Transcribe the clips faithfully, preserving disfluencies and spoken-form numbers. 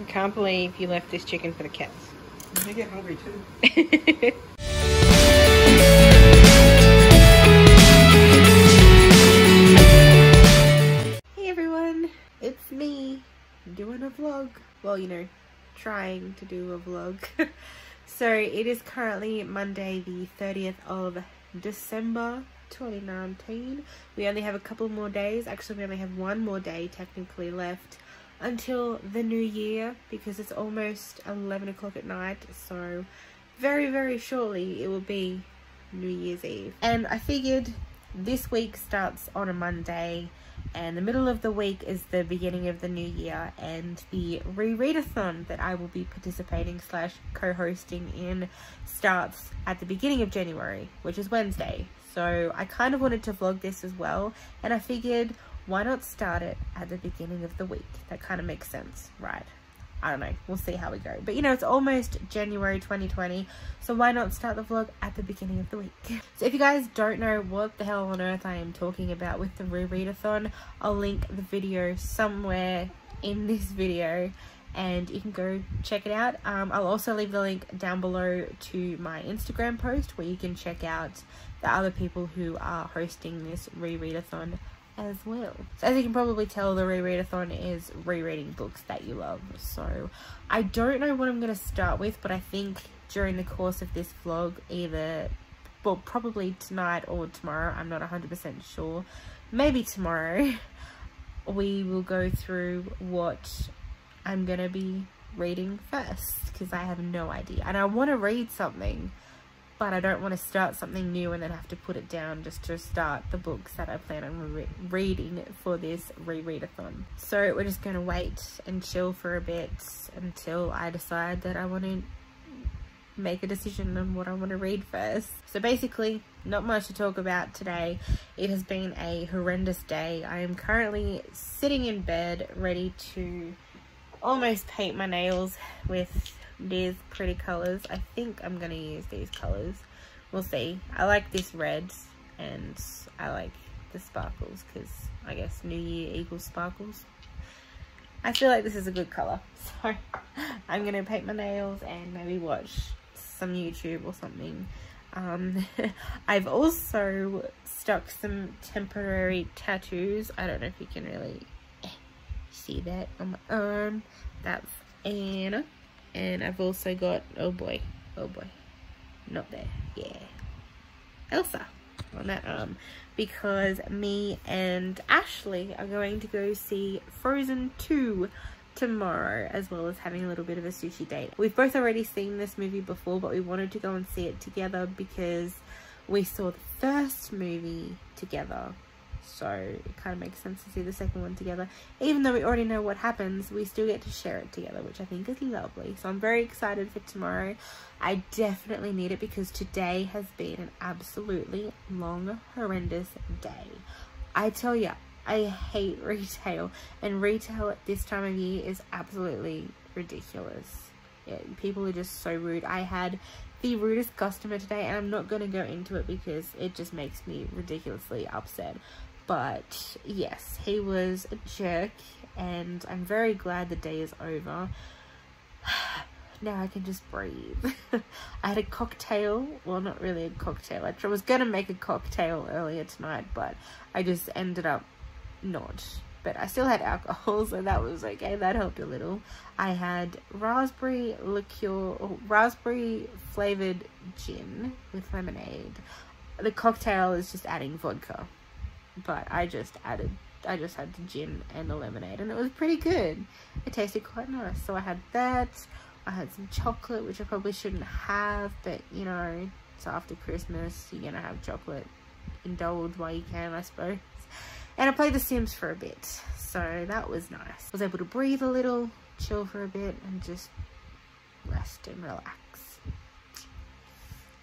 I can't believe you left this chicken for the cats. They get hungry too. Hey everyone, it's me doing a vlog. Well, you know, trying to do a vlog. So it is currently Monday the thirtieth of December twenty nineteen. We only have a couple more days. Actually, we only have one more day technically left until the new year, because it's almost eleven o'clock at night, so very very shortly it will be New Year's Eve. And I figured this week starts on a Monday and the middle of the week is the beginning of the new year, and the Rereadathon that I will be participating slash co-hosting in starts at the beginning of January, which is Wednesday. So I kind of wanted to vlog this as well, and I figured why not start it at the beginning of the week? That kind of makes sense, right? I don't know, we'll see how we go. But you know, it's almost January twenty twenty, so why not start the vlog at the beginning of the week? So if you guys don't know what the hell on earth I am talking about with the Rereadathon, I'll link the video somewhere in this video and you can go check it out. Um, I'll also leave the link down below to my Instagram post where you can check out the other people who are hosting this Rereadathon as well. So as you can probably tell, the Rereadathon is rereading books that you love. So I don't know what I'm going to start with, but I think during the course of this vlog, either, well, probably tonight or tomorrow, I'm not one hundred percent sure, maybe tomorrow, we will go through what I'm going to be reading first, because I have no idea. And I want to read something, but I don't want to start something new and then have to put it down just to start the books that I plan on re reading for this Rereadathon. So we're just going to wait and chill for a bit until I decide that I want to make a decision on what I want to read first. So basically, not much to talk about today. It has been a horrendous day. I am currently sitting in bed ready to almost paint my nails with these pretty colors. I think I'm gonna use these colors, we'll see. I like this red and I like the sparkles, because I guess new year equals sparkles. I feel like this is a good color, so I'm gonna paint my nails and maybe watch some YouTube or something. um I've also stuck some temporary tattoos. I don't know if you can really see that on my arm. That's Anna. And I've also got, oh boy, oh boy, not there, yeah, Elsa on that arm, because me and Ashley are going to go see Frozen two tomorrow, as well as having a little bit of a sushi date. We've both already seen this movie before, but we wanted to go and see it together because we saw the first movie together. So it kind of makes sense to see the second one together. Even though we already know what happens, we still get to share it together, which I think is lovely. So I'm very excited for tomorrow. I definitely need it because today has been an absolutely long, horrendous day. I tell you, I hate retail, and retail at this time of year is absolutely ridiculous. Yeah, people are just so rude. I had the rudest customer today, and I'm not going to go into it because it just makes me ridiculously upset. But yes, he was a jerk, and I'm very glad the day is over. Now I can just breathe. I had a cocktail. Well, not really a cocktail. I was going to make a cocktail earlier tonight, but I just ended up not. But I still had alcohol, so that was okay. That helped a little. I had raspberry liqueur, or raspberry flavored gin with lemonade. The cocktail is just adding vodka, but I just added, I just had the gin and the lemonade, and it was pretty good. It tasted quite nice. So I had that. I had some chocolate, which I probably shouldn't have, but you know, it's after Christmas, you're gonna have chocolate. Indulge while you can, I suppose. And I played The Sims for a bit, so that was nice. I was able to breathe a little, chill for a bit, and just rest and relax.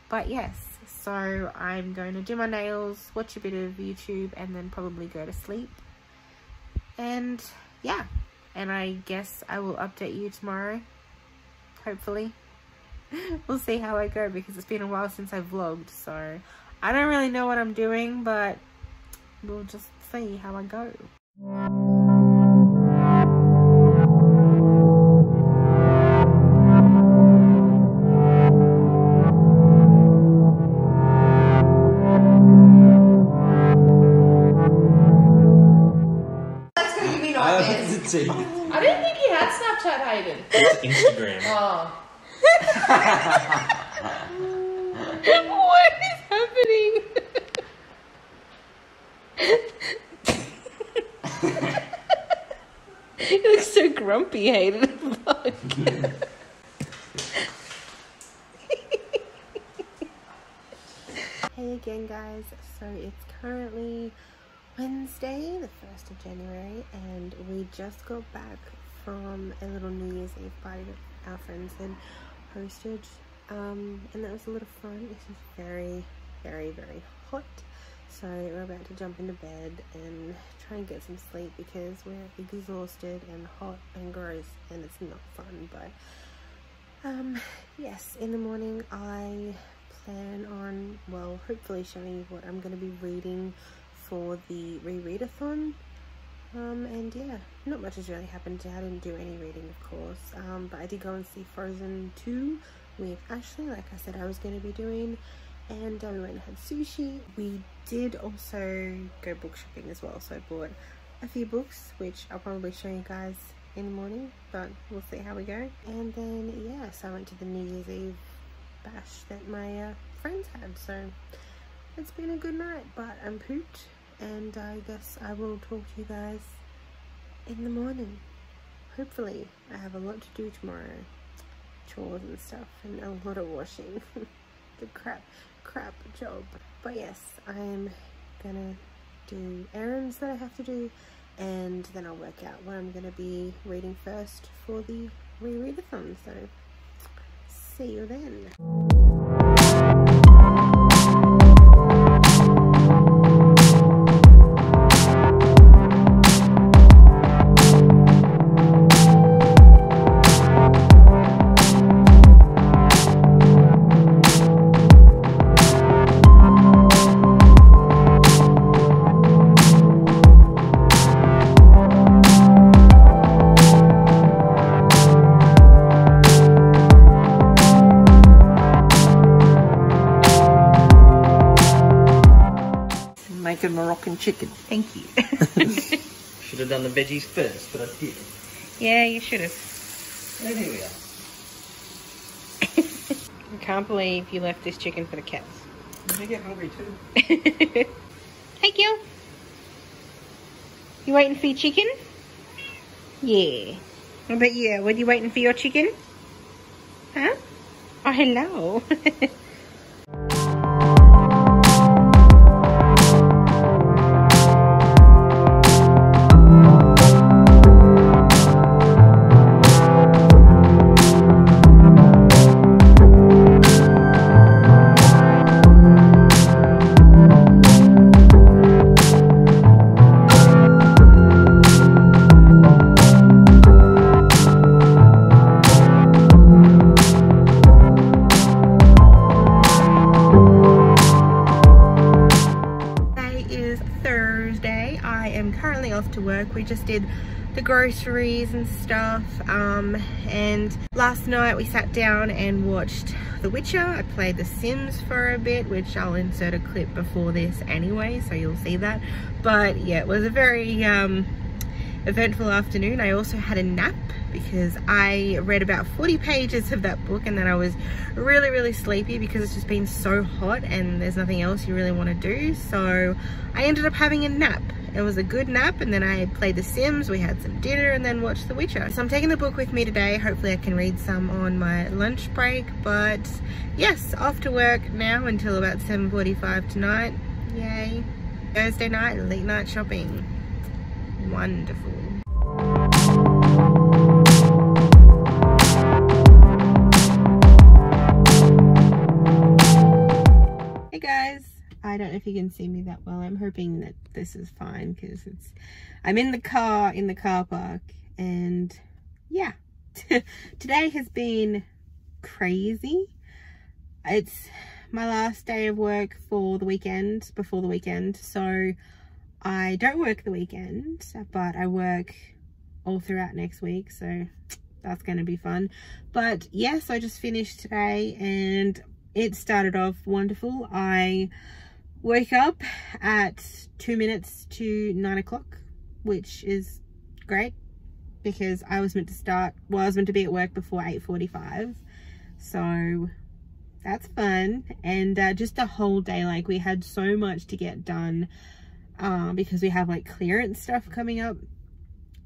But yes, so I'm going to do my nails, watch a bit of YouTube, and then probably go to sleep. And yeah, and I guess I will update you tomorrow, hopefully. We'll see how I go, because it's been a while since I've vlogged, so I don't really know what I'm doing, but we'll just see how I go. not Snapchat hiding. It's Instagram. Oh. What is happening? You look so grumpy, Hayden. Fuck. Hey again, guys. So it's currently Wednesday, the first of January, and we just got back from a little New Year's Eve party with our friends and hosted, um, and that was a lot of fun. It was very, very, very hot. So we're about to jump into bed and try and get some sleep because we're exhausted and hot and gross and it's not fun. But um, yes, in the morning I plan on, well, hopefully showing you what I'm going to be reading for the Rereadathon. Um, and yeah, not much has really happened today. I didn't do any reading, of course, um, but I did go and see Frozen two with Ashley, like I said I was going to be doing. And um, we went and had sushi. We did also go book shopping as well, so I bought a few books which I'll probably show you guys in the morning, but we'll see how we go. And then yeah, so I went to the New Year's Eve bash that my uh, friends had, so it's been a good night, but I'm pooped and I guess I will talk to you guys in the morning. Hopefully I have a lot to do tomorrow, chores and stuff, and a lot of washing. The crap crap job. But yes, I'm gonna do errands that I have to do, and then I'll work out what I'm gonna be reading first for the Rereadathon. So see you then. Moroccan chicken. Thank you. Should have done the veggies first, but I didn't. Yeah, you should have. And here we are. I can't believe you left this chicken for the cats. They get hungry too. Hey, Gil. You waiting for your chicken? Yeah. What about you? Were you waiting for your chicken? Huh? Oh, hello. We just did the groceries and stuff, um, and last night we sat down and watched The Witcher. I played The Sims for a bit, which I'll insert a clip before this anyway, so you'll see that. But yeah, it was a very um, eventful afternoon. I also had a nap because I read about forty pages of that book and then I was really, really sleepy because it's just been so hot and there's nothing else you really want to do. So I ended up having a nap. It was a good nap, and then I played The Sims, we had some dinner, and then watched The Witcher. So I'm taking the book with me today. Hopefully I can read some on my lunch break, but yes, off to work now until about seven forty-five tonight. Yay. Thursday night, late night shopping. Wonderful. Hey guys. I don't know if you can see me that well. I'm hoping that this is fine because it's, I'm in the car, in the car park, and yeah. Today has been crazy. It's my last day of work for the weekend, before the weekend. So I don't work the weekend, but I work all throughout next week. So that's going to be fun. But yes, I just finished today and it started off wonderful. I woke up at two minutes to nine o'clock, which is great because I was meant to start, well, I was meant to be at work before eight forty-five. So that's fun. And uh, just the whole day, like we had so much to get done uh, because we have like clearance stuff coming up.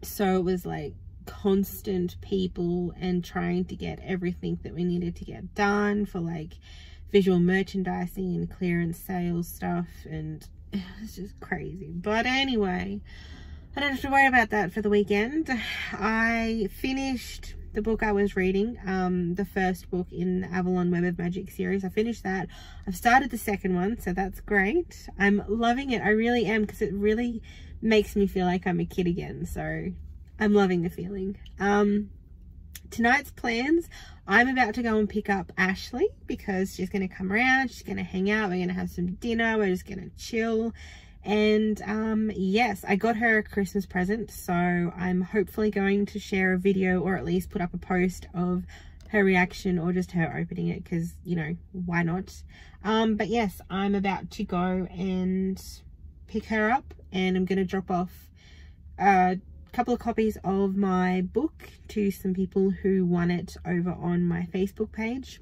So it was like constant people and trying to get everything that we needed to get done for like visual merchandising and clearance sales stuff, and it was just crazy. But anyway, I don't have to worry about that for the weekend. I finished the book I was reading, um the first book in the Avalon Web of Magic series. I finished that. I've started the second one, so that's great. I'm loving it. I really am, because it really makes me feel like I'm a kid again, so I'm loving the feeling. Um, tonight's plans, I'm about to go and pick up Ashley because she's going to come around, she's going to hang out, we're going to have some dinner, we're just going to chill. And um, yes, I got her a Christmas present, so I'm hopefully going to share a video or at least put up a post of her reaction or just her opening it, because, you know, why not? Um, but yes, I'm about to go and pick her up, and I'm going to drop off uh, couple of copies of my book to some people who won it over on my Facebook page.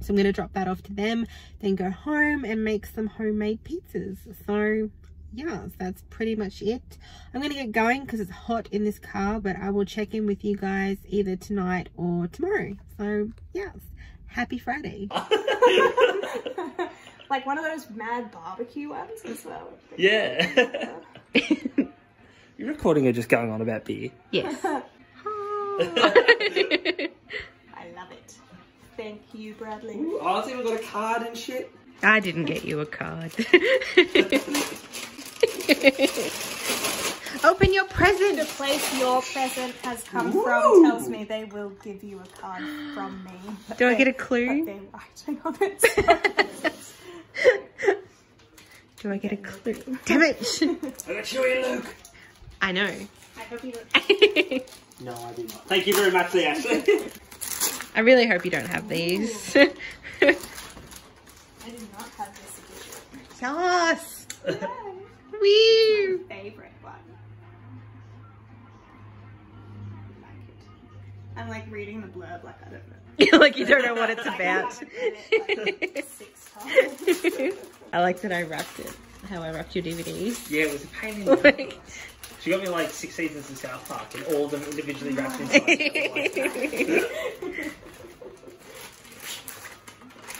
So I'm going to drop that off to them, then go home and make some homemade pizzas. So yeah, that's pretty much it. I'm going to get going because it's hot in this car, but I will check in with you guys either tonight or tomorrow. So yes, happy Friday. Like one of those mad barbecue ones as well. Yeah. You're recording or just going on about beer? Yes. I love it. Thank you, Bradley. Ooh, I even got a card and shit. I didn't get you a card. Open your present. The place your present has come Ooh. From tells me they will give you a card from me. Do I get a clue? They're writing on it. Do I get a clue? Damn it! I got you in, Luke. I know. I hope you don't. No, I do not. Thank you very much, Ashley. I really hope you don't have these. I do not have this edition. Tell us. Yeah. Woo. My favorite one. I like it. I'm like reading the blurb, like I don't know. Like you don't know what it's about. It, like, six times. I like that I wrapped it. How I wrapped your D V Ds. Yeah, it was a pain in the neck. She got me like six seasons of South Park and all of them individually wrapped inside.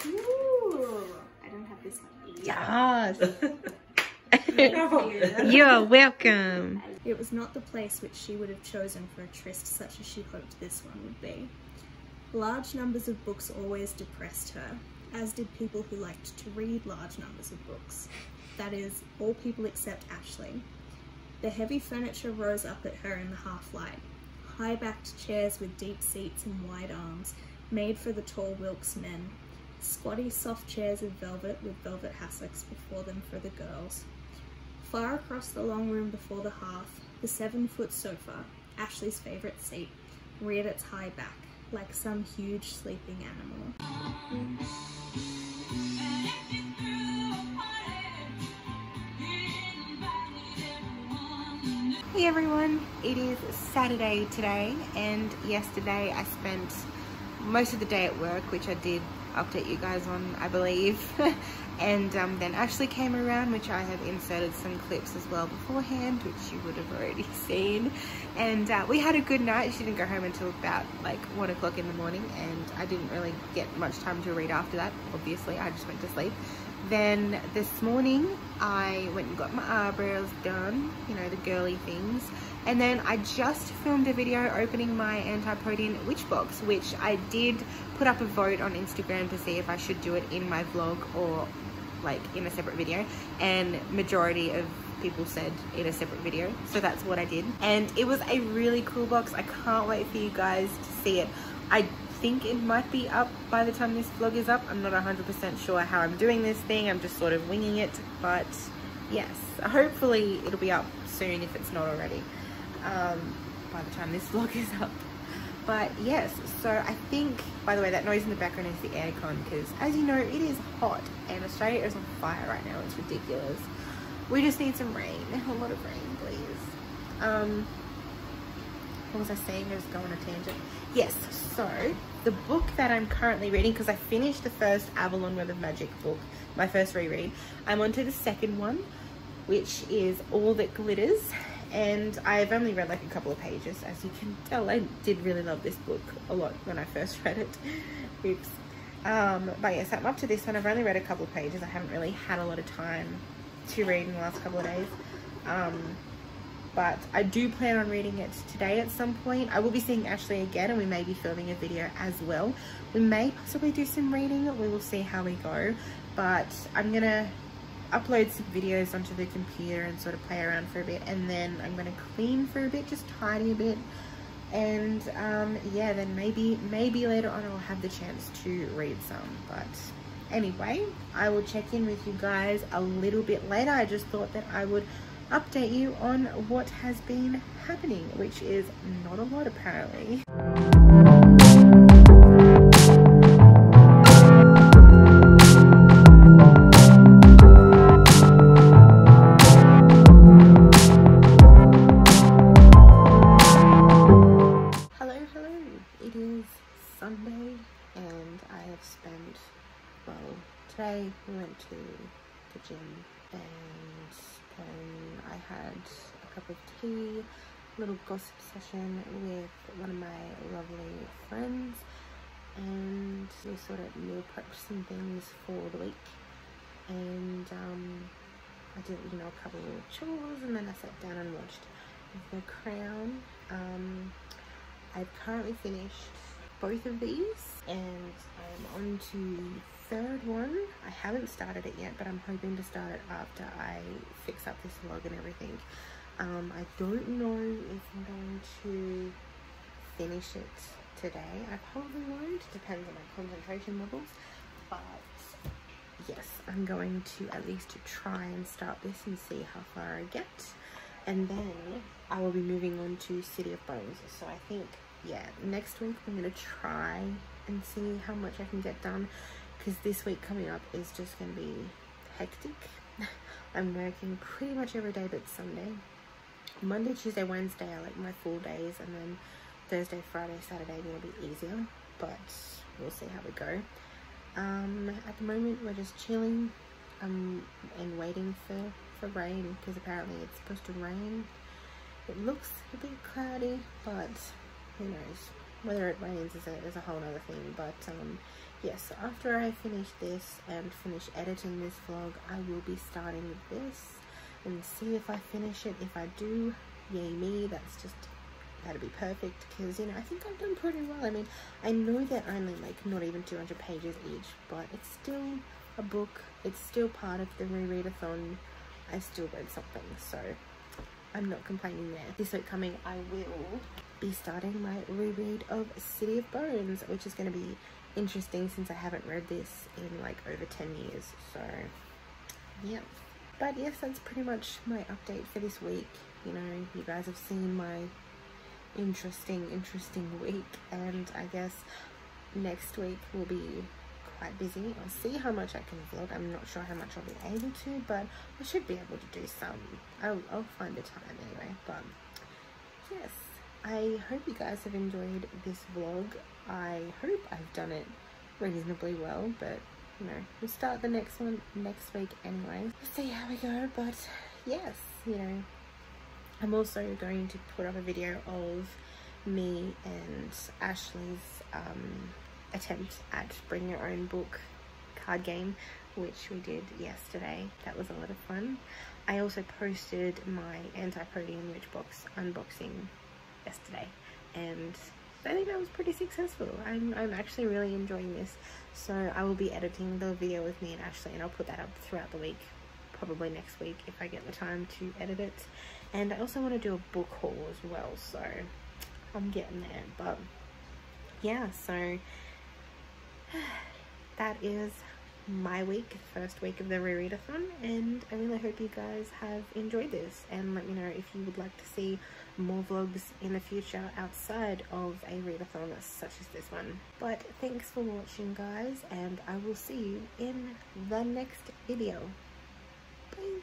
Ooh, I don't have this one either. Yes. You're welcome. It was not the place which she would have chosen for a tryst such as she hoped this one would be. Large numbers of books always depressed her, as did people who liked to read large numbers of books. That is, all people except Ashley. The heavy furniture rose up at her in the half-light. High-backed chairs with deep seats and wide arms, made for the tall Wilkes men. Squatty soft chairs of velvet with velvet hassocks before them for the girls. Far across the long room before the hearth, the seven-foot sofa, Ashley's favourite seat, reared its high back, like some huge sleeping animal. Hey everyone, it is Saturday today, and yesterday I spent most of the day at work, which I did update you guys on, I believe. And um, then Ashley came around, which I have inserted some clips as well beforehand, which you would have already seen. And uh, we had a good night. She didn't go home until about like one o'clock in the morning, and I didn't really get much time to read after that. Obviously, I just went to sleep. Then this morning, I went and got my eyebrows done, you know, the girly things. And then I just filmed a video opening my antipodean witch box, which I did put up a vote on Instagram to see if I should do it in my vlog or like in a separate video, and majority of people said in a separate video, so that's what I did. And it was a really cool box. I can't wait for you guys to see it. I think it might be up by the time this vlog is up. I'm not one hundred percent sure how I'm doing this thing. I'm just sort of winging it, but yes, hopefully it'll be up soon if it's not already. Um, by the time this vlog is up. But yes, so I think, by the way, that noise in the background is the aircon, because as you know, it is hot and Australia is on fire right now. It's ridiculous. We just need some rain, a lot of rain, please. Um, what was I saying? I was going on a tangent. Yes, so the book that I'm currently reading, because I finished the first Avalon Web of Magic book, my first reread, I'm on to the second one, which is All That Glitters, and I've only read like a couple of pages. As you can tell, I did really love this book a lot when I first read it. Oops. Um, but yes, I'm up to this one. I've only read a couple of pages. I haven't really had a lot of time to read in the last couple of days. Um, but I do plan on reading it today at some point. I will be seeing Ashley again, and we may be filming a video as well. We may possibly do some reading. We will see how we go. But I'm going to upload some videos onto the computer and sort of play around for a bit. And then I'm going to clean for a bit, just tidy a bit. And um, yeah, then maybe, maybe later on I'll have the chance to read some. But anyway, I will check in with you guys a little bit later. I just thought that I would update you on what has been happening, which is not a lot apparently. Hello, hello. It is Sunday and I have spent, well, today we went to the gym and And I had a cup of tea, a little gossip session with one of my lovely friends, and we sort of meal prepped some things for the week. And um, I did, you know, a couple of little chores, and then I sat down and watched The Crown. Um, I've currently finished both of these, and I'm on to third one. I haven't started it yet, but I'm hoping to start it after I fix up this vlog and everything. Um, I don't know if I'm going to finish it today. I probably won't. Depends on my concentration levels. But yes, I'm going to at least try and start this and see how far I get. And then I will be moving on to City of Bones. So I think, yeah, next week I'm going to try and see how much I can get done. Because this week coming up is just going to be hectic. I'm working pretty much every day but Sunday. Monday, Tuesday, Wednesday are like my full days. And then Thursday, Friday, Saturday are going to be easier. But we'll see how we go. Um, at the moment, we're just chilling um, and waiting for, for rain. Because apparently it's supposed to rain. It looks a bit cloudy, but who knows. Whether it rains is a, is a whole other thing. But um, yes, yeah, so after I finish this and finish editing this vlog, I will be starting with this and see if I finish it. If I do, yay me, that's just, that'll be perfect. Because, you know, I think I've done pretty well. I mean, I know they're only like not even two hundred pages each, but it's still a book. It's still part of the Rereadathon. I still read something, so I'm not complaining there. This week coming, I will be starting my reread of City of Bones, which is going to be interesting since I haven't read this in like over ten years. So yeah, but yes, that's pretty much my update for this week. You know, you guys have seen my interesting interesting week, and I guess next week will be quite busy. I'll see how much I can vlog. I'm not sure how much I'll be able to, but I should be able to do some. I'll, I'll find the time anyway. But yes, I hope you guys have enjoyed this vlog. I hope I've done it reasonably well, but you know, we'll start the next one next week anyway. We'll see how we go. But yes, you know, I'm also going to put up a video of me and Ashley's um, attempt at Bring Your Own Book card game, which we did yesterday. That was a lot of fun. I also posted my Antipodean Witch Box unboxing yesterday, and I think that was pretty successful. I'm, I'm actually really enjoying this. So I will be editing the video with me and Ashley, and I'll put that up throughout the week, probably next week if I get the time to edit it. And I also want to do a book haul as well, so I'm getting there. But yeah, so that is my week, first week of the Rereadathon, and I really hope you guys have enjoyed this. And let me know if you would like to see more vlogs in the future outside of a readathon such as this one. But thanks for watching, guys, and I will see you in the next video. Bye.